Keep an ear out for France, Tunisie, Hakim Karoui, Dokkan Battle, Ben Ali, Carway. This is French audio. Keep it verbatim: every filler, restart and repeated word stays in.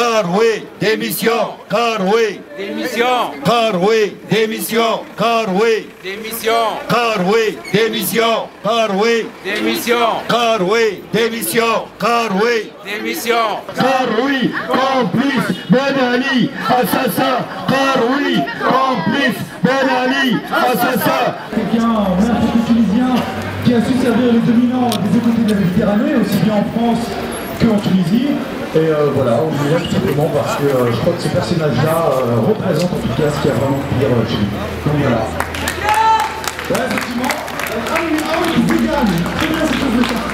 Carway, démission. Carway, démission. Carway, démission. Carway, démission. Carway, démission. Carway, démission. Carway, démission. Carway, démission. Karoui, complice, Ben Ali, assassin. Karoui, complice, Ben Ali, assassin. C'est un anarchiste tunisien qui a su servir les dominants des deux côtés de la Méditerranée, aussi bien en France qu'en Tunisie. Et euh, voilà, on dirait tout simplement parce que euh, je crois que ce personnage-là euh, représente en tout cas ce qu'il y a vraiment de pire chez lui. Donc voilà. Là, effectivement, un million de vegan, très bien, c'est tout le temps.